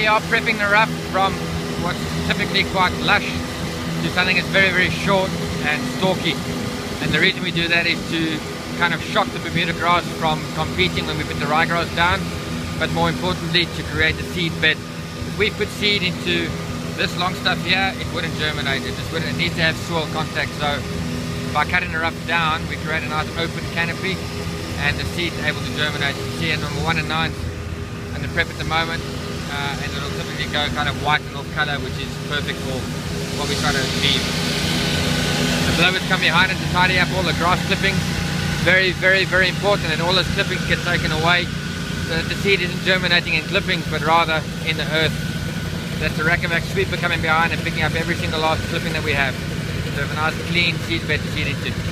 we are prepping her up from what's typically quite lush to something that's very, very short and stalky. And the reason we do that is to kind of shock the Bermuda grass from competing when we put the ryegrass down, but more importantly to create a seed bed. If we put seed into this long stuff here, it wouldn't germinate, it just wouldn't. It needs to have soil contact. So by cutting her up down, we create a nice open canopy and the seed's able to germinate. You see it on 1/9 and the prep at the moment, and it'll typically go kind of white and off color, which is perfect for what we're trying to achieve. The blowers come behind it to tidy up all the grass clippings. Very, very, very important, and all those clippings get taken away so that the seed isn't germinating in clippings but rather in the earth. That's the Racomax Sweeper coming behind and picking up every single last clipping that we have. So we have a nice clean seed bed to seed into.